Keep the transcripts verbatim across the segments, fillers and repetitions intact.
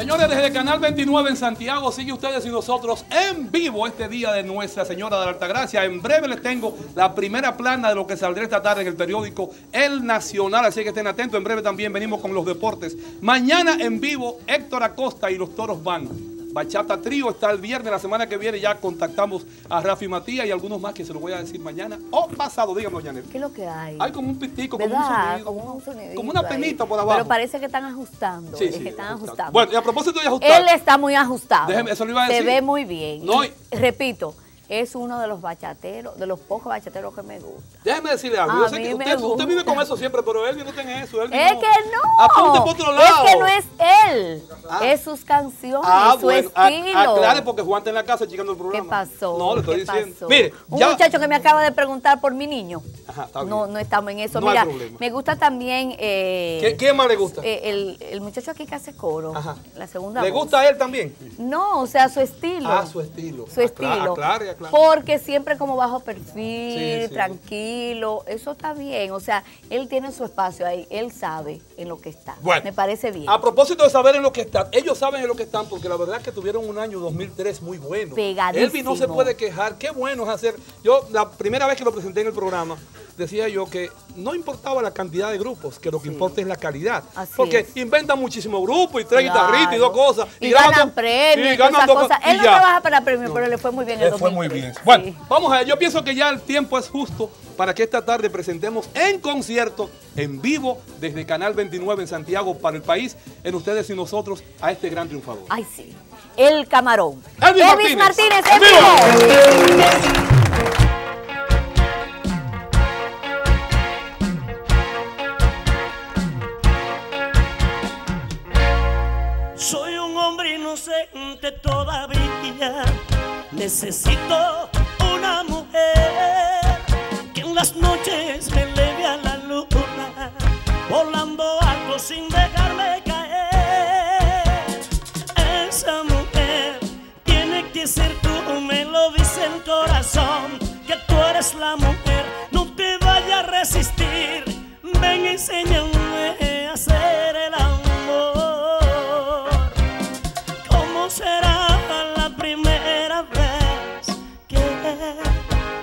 Señores, desde Canal veintinueve en Santiago, sigue Ustedes y Nosotros en vivo este día de Nuestra Señora de la Altagracia. En breve les tengo la primera plana de lo que saldrá esta tarde en el periódico El Nacional, así que estén atentos. En breve también venimos con los deportes. Mañana en vivo, Héctor Acosta y los Toros van. Bachata Trío está el viernes, la semana que viene ya contactamos a Rafi Matías y algunos más que se los voy a decir mañana o pasado, díganlo, Yanel. ¿Qué es lo que hay? Hay como un pitico, como un sonido, como, un sonidito, como una penita ahí por abajo. Pero parece que están ajustando, sí, es sí, que están ajustando. ajustando. Bueno, y a propósito de ajustar. Él está muy ajustado, déjeme, eso lo iba a decir. Se ve muy bien, no, y, repito. Es uno de los bachateros, de los pocos bachateros que me gusta. Déjeme decirle algo. Yo sé que usted, usted vive con eso siempre, pero Elvis no tiene eso. Elvis es no. que no. Apunte por otro lado. Es que no es él. Ah. Es sus canciones, ah, su bueno, estilo. Aclare, porque Juan está en la casa checando el programa. ¿Qué pasó? No, le estoy diciendo. Pasó? Mire, un ya... muchacho que me acaba de preguntar por mi niño. Ajá, está bien. No, no estamos en eso. No, mira, me gusta también... Eh, ¿Qué, ¿Qué más le gusta? Eh, el, el muchacho aquí que hace coro. Ajá. La segunda ¿Le voz. gusta a él también? No, o sea, su estilo. Ah, su estilo. Su aclare, estilo. Aclare, aclare. Porque siempre como bajo perfil, sí, sí, tranquilo, eso está bien. O sea, él tiene su espacio ahí, él sabe en lo que está. Bueno, me parece bien. A propósito de saber en lo que está, ellos saben en lo que están, porque la verdad es que tuvieron un año dos mil tres muy bueno. Pegadísimo. Elvis no se puede quejar, qué bueno es hacer. Yo la primera vez que lo presenté en el programa, decía yo que no importaba la cantidad de grupos, que lo que sí. importa es la calidad. Así porque es. inventan muchísimos grupos y tres claro. guitarritas y dos cosas. Y, y ganan dos, premios, y ganan dos cosas. Él no trabaja para premios, no. pero le fue muy bien el dos mil tres. Muy bien. Bueno, sí. vamos a ver. Yo pienso que ya el tiempo es justo para que esta tarde presentemos en concierto, en vivo, desde Canal veintinueve en Santiago para el país, en Ustedes y Nosotros, a este gran triunfador. Ay, sí. El camarón. Elvis, Elvis Martínez. Martínez en vivo. Soy un hombre inocente todavía. Necesito una mujer que en las noches me eleve a la luna, volando alto sin dejarme caer. Esa mujer tiene que ser tú, me lo dice el corazón, que tú eres la mujer, no te vayas a resistir, ven, enséñame a hacer el amor. ¿Cómo será la primera vez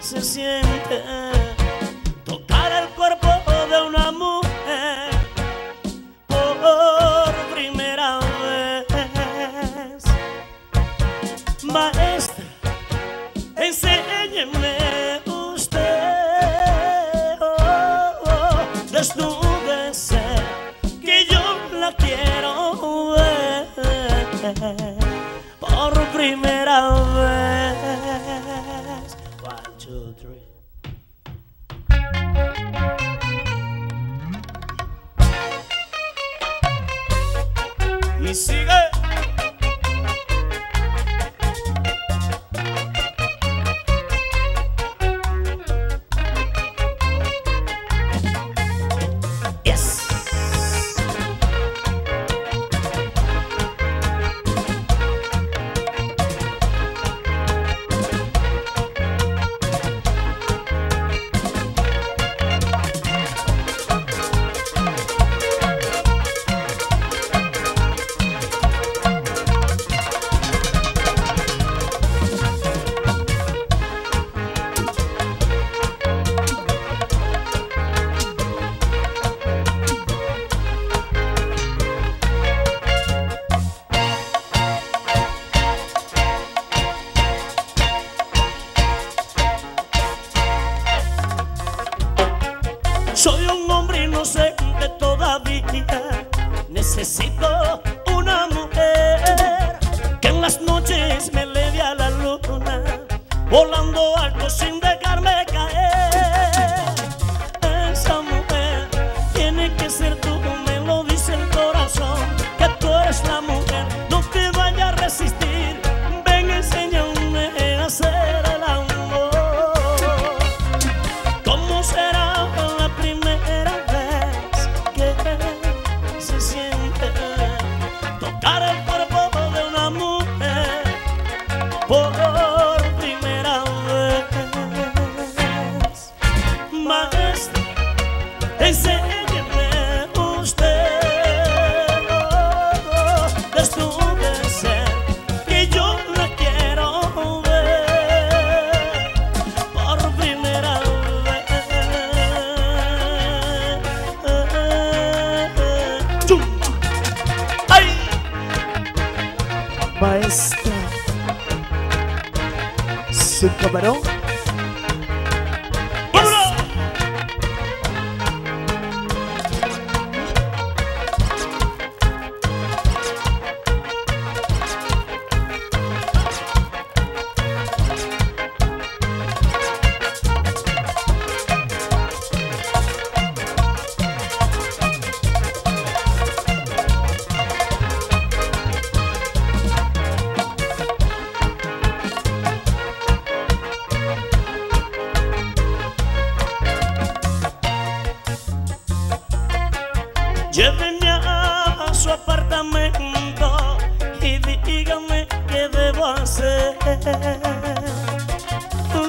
se siente tocar el cuerpo de una mujer por primera vez? Maestra, enséñeme usted, oh, oh, desnúdese, que yo la quiero ver por primera vez. Y sigue. Yes. Necesito una mujer que en las noches me eleve a la luna, volando alto sin dejarme caer. Esa mujer tiene que ser tú, me lo dice el corazón, que tú eres la mujer, no te vayas a resistir, ven, enséñame a hacer el amor. ¿Cómo será la primera vez que se siente tocar el cuerpo de una mujer por primera vez? maestra, su camarón. Llévenme a su apartamento y dígame qué debo hacer.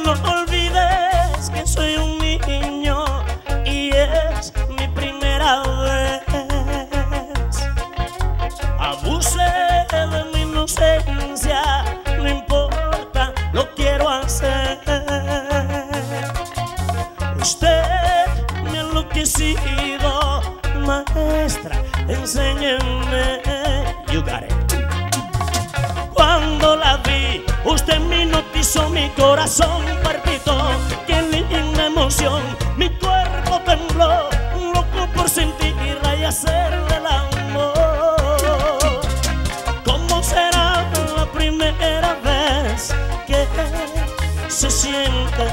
No olvides que soy un niño y es mi primera vez. Abuse de mi inocencia, no importa, lo quiero hacer. Usted me ha enloquecido, maestra, enséñeme. You got it. Cuando la vi, usted me hipnotizó, mi corazón palpitó, qué linda emoción, mi cuerpo tembló, loco por sentirla y hacerle el amor. ¿Cómo será la primera vez que se siente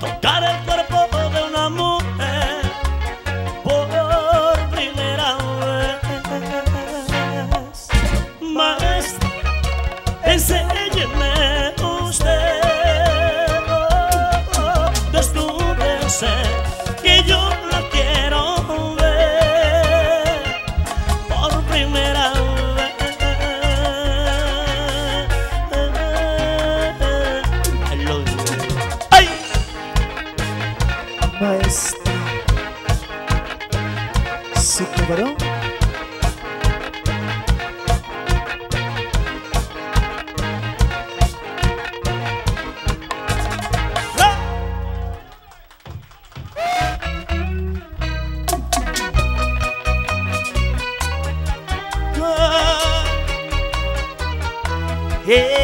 tocar el cuerpo de una mujer? Enséñeme usted, oh, oh, desnúdese, que yo la quiero ver por primera vez. ¡Ay! Maestra, ¿su cabrón? Yeah.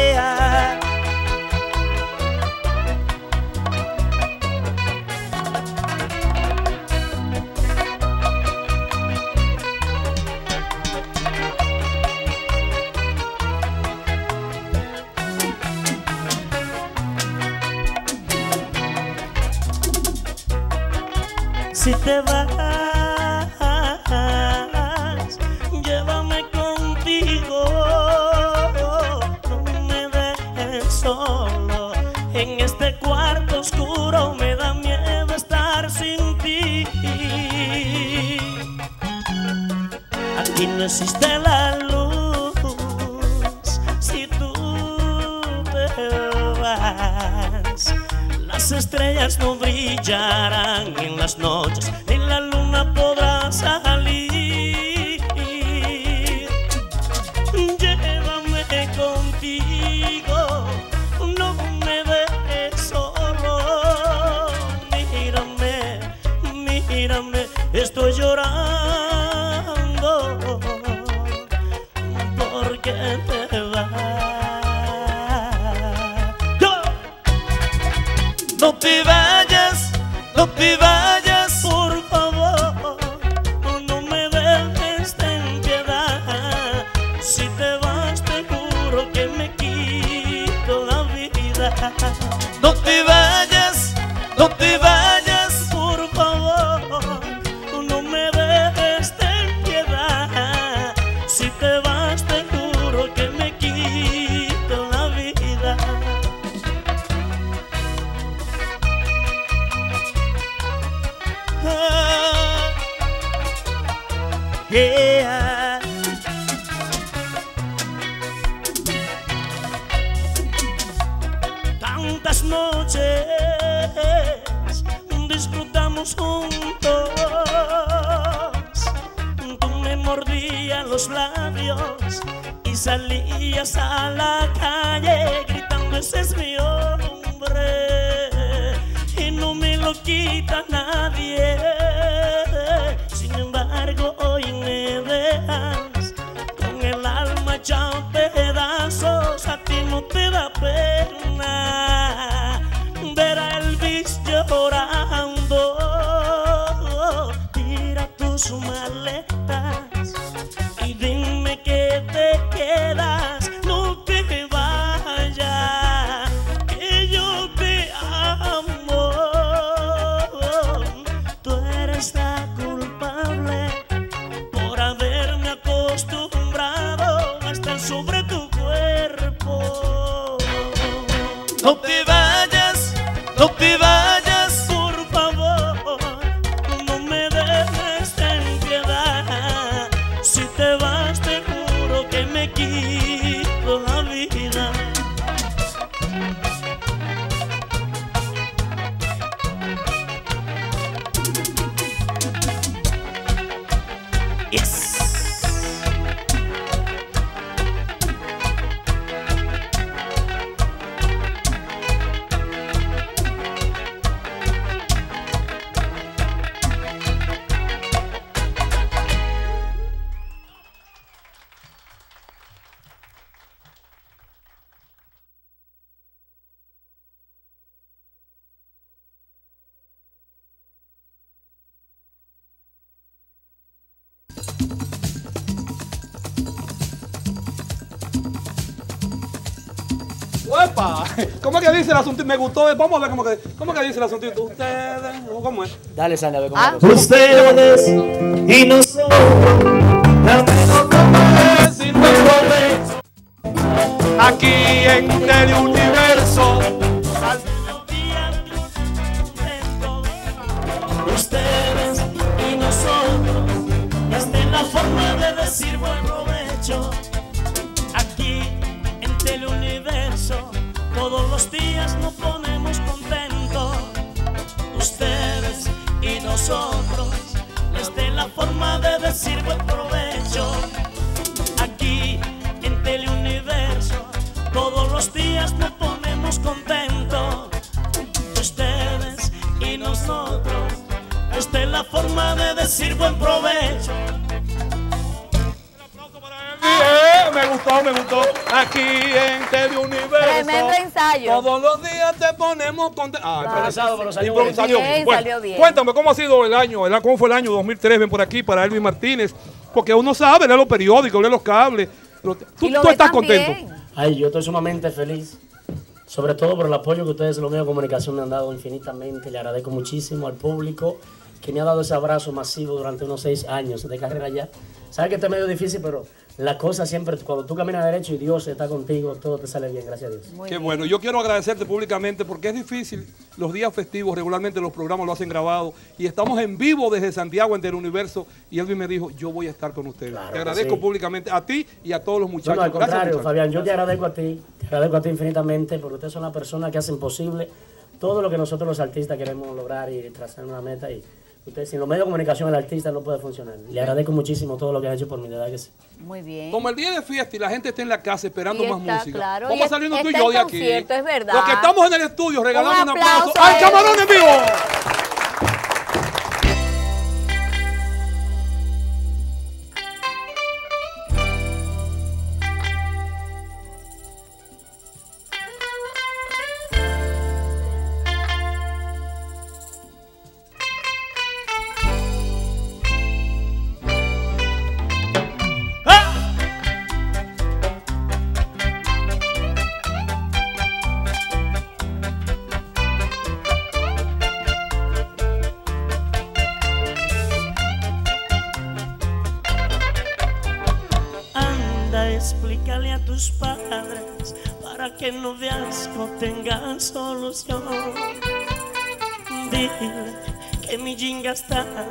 Si te vas, llévame contigo. Solo en este cuarto oscuro, me da miedo estar sin ti. Aquí no existe la luz. Si tú te vas, las estrellas no brillarán en las noches, ni la luna podrá salir. Llévame contigo, no me dejes solo. Mírame, mírame, estoy llorando porque te vas. ¡No! No te vayas, no te vayas, por favor, no me dejes en piedad. Si te vas te juro que me quito la vida. No te vayas, no te vayas, por favor, no me dejes en piedad. Si te vas te juro que me quito la vida. Ah, yeah. Tantas noches disfrutamos juntos. Tú me mordías los labios y salías a la calle gritando: ese es mi hombre y no me lo quita nadie. Sin embargo hoy me dejas con el alma ya pegada. flotan sobre tu cuerpo. No te vayas, no te vayas, por favor, no me dejes en piedad. Si te vas te juro que me quito la vida. Yes. ¡Epa! ¿Cómo que dice el asunto? Me gustó. Vamos a ver cómo que, cómo que dice el asunto. Ustedes... ¿Cómo es? Dale, Sandra, a ver cómo ah. es. Ustedes y nosotros, la menos comer sin comer. Aquí en T V Universo. Al mediodía, ustedes y nosotros. Esta es la forma de decir buen provecho. Todos los días nos ponemos contentos, ustedes y nosotros. Esta es la forma de decir buen provecho. Aquí en Tele Universo, todos los días nos ponemos contentos, ustedes y nosotros. Esta es la forma de decir buen provecho. Me gustó, me gustó. Aquí en T V Universo. Tremendo ensayo. Todos los días te ponemos contentos. Ah, improvisado, pero salió bien. Bien, bueno, salió bien. Cuéntame, ¿cómo ha sido el año? ¿Cómo fue el año dos mil tres? Ven por aquí para Elvis Martínez. Porque uno sabe, lee los periódicos, lee los cables. Pero tú, lo tú estás contento. Bien. Ay, yo estoy sumamente feliz. Sobre todo por el apoyo que ustedes, los medios de comunicación, me han dado infinitamente. Le agradezco muchísimo al público que me ha dado ese abrazo masivo durante unos seis años de carrera ya. Sabes que este es medio difícil, pero la cosa siempre, cuando tú caminas derecho y Dios está contigo, todo te sale bien, gracias a Dios. Muy Qué bien. Bueno, yo quiero agradecerte públicamente porque es difícil. Los días festivos regularmente los programas lo hacen grabado y estamos en vivo desde Santiago en el universo y Elvis me dijo, yo voy a estar con ustedes. Claro, te agradezco sí. públicamente a ti y a todos los muchachos. No, no, al contrario, gracias, muchachos. Fabián, yo te agradezco a ti, te agradezco a ti infinitamente porque ustedes son las personas que hacen posible todo lo que nosotros los artistas queremos lograr y trazar una meta y... Ustedes, sin los medios de comunicación, el artista no puede funcionar. Le agradezco muchísimo todo lo que han hecho por mi edad. Que sí. Muy bien. Como el día de fiesta y la gente está en la casa esperando está, más música. Claro. Vamos saliendo tú y yo de aquí. Es verdad. Los que estamos en el estudio, regalamos un aplauso, un aplauso al Camarón en vivo. Explícale a tus padres para que el noviazgo tenga solución. Dile que mi jean gastado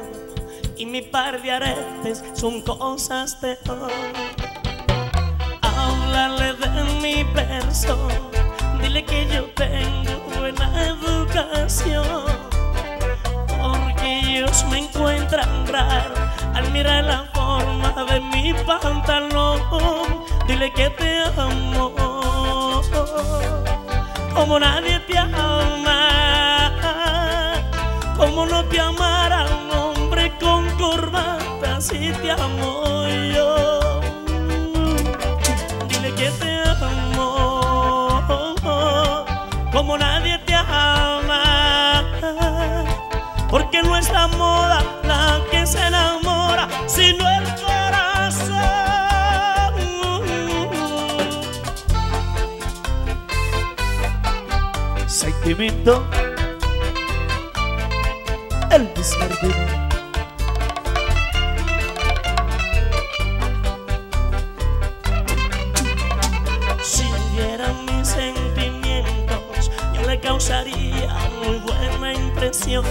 y mi par de aretes son cosas de hoy. Háblale de mi persona, dile que yo tengo buena educación, porque ellos me encuentran raro al mirar la forma de mi pantalón. Dile que te amo como nadie te ama, como no te amara un hombre con corbata, si te amo yo. Dile que te amo como nadie te ama, porque no es la moda la que se enamora, sino el corazón. Sentimiento Elvis Martínez. precio.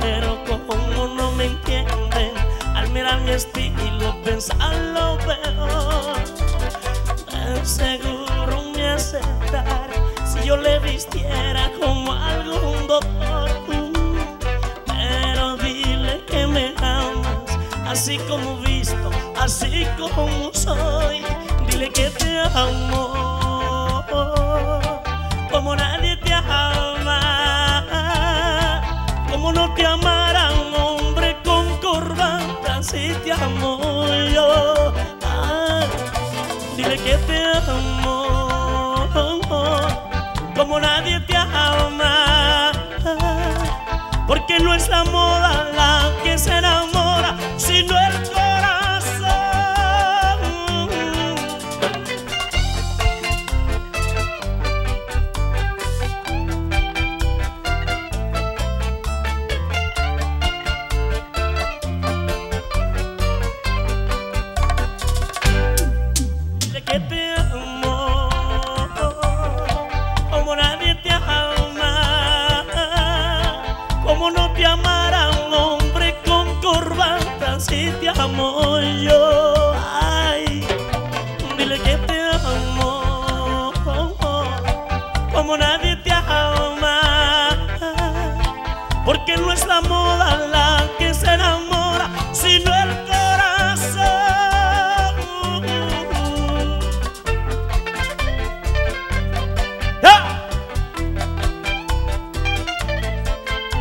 Pero como no me entienden, al mirar mi estilo pensar lo peor. Tan seguro me aceptar si yo le vistiera como algún doctor. Pero dile que me amas, así como visto, así como soy. Dile que te amo como nadie te ama, como no te amará un hombre con corbata, así te amo yo. Ah, dile que te amo como nadie te ama, porque no es la moda la que se enamora, sino el corazón.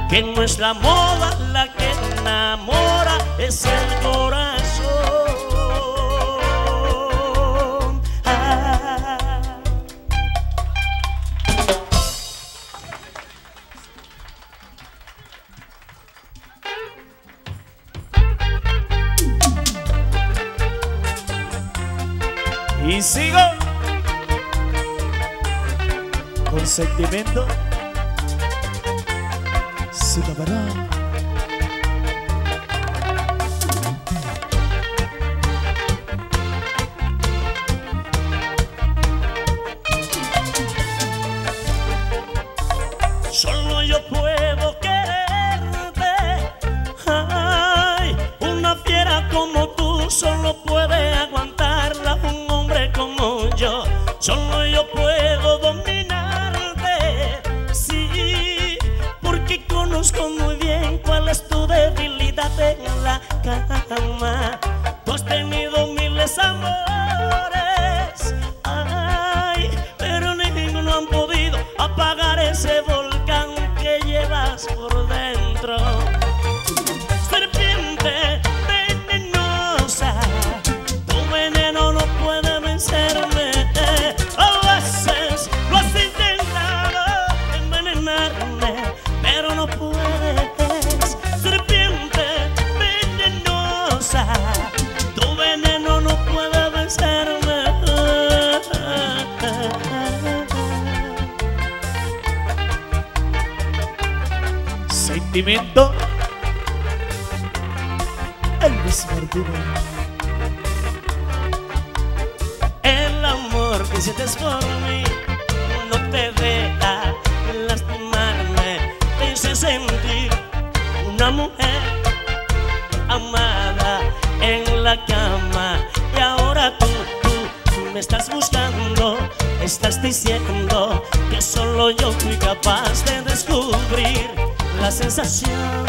Que no es la moda la que enamora, es el corazón. Ah. Y sigo con sentimiento. Solo yo puedo quererte. Ay, una fiera como tú solo puede aguantarla un hombre como yo. Solo yo puedo dominarte. Sí, porque conozco muy bien cuál es tu debilidad en la cama. Tú has tenido miles de amores, ay, pero ninguno han podido apagar ese volcán que llevas por dentro. Serpiente venenosa, tu veneno no puede vencerme. A veces lo has intentado envenenarme, pero no puedes. Serpiente venenosa, tu veneno no puede vencerme. Sentimiento Elvis Martínez. El amor que se te es por mí no te deja lastimarme. Hice sentir una mujer amada en la cama. Y ahora tú, tú, tú me estás buscando. Estás diciendo que solo yo fui capaz de descubrir la sensación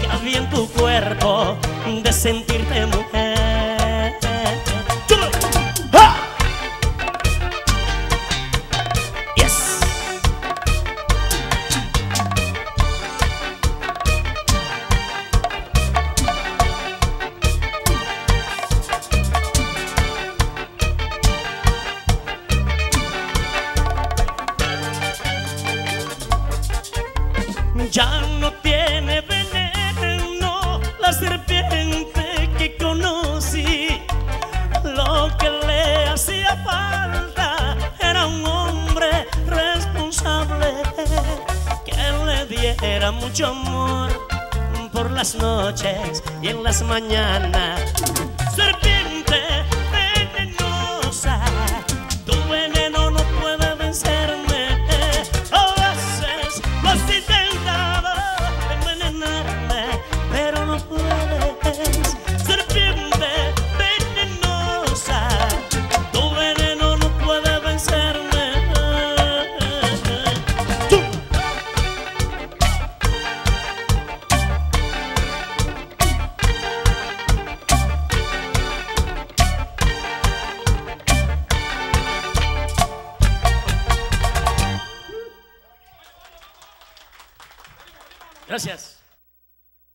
que había en tu cuerpo de sentirte mujer. Ya no tiene veneno la serpiente que conocí. Lo que le hacía falta era un hombre responsable que le diera mucho amor por las noches y en las mañanas. Serpiente venenosa, tu veneno no puede vencerme. A veces lo has intentado Gracias.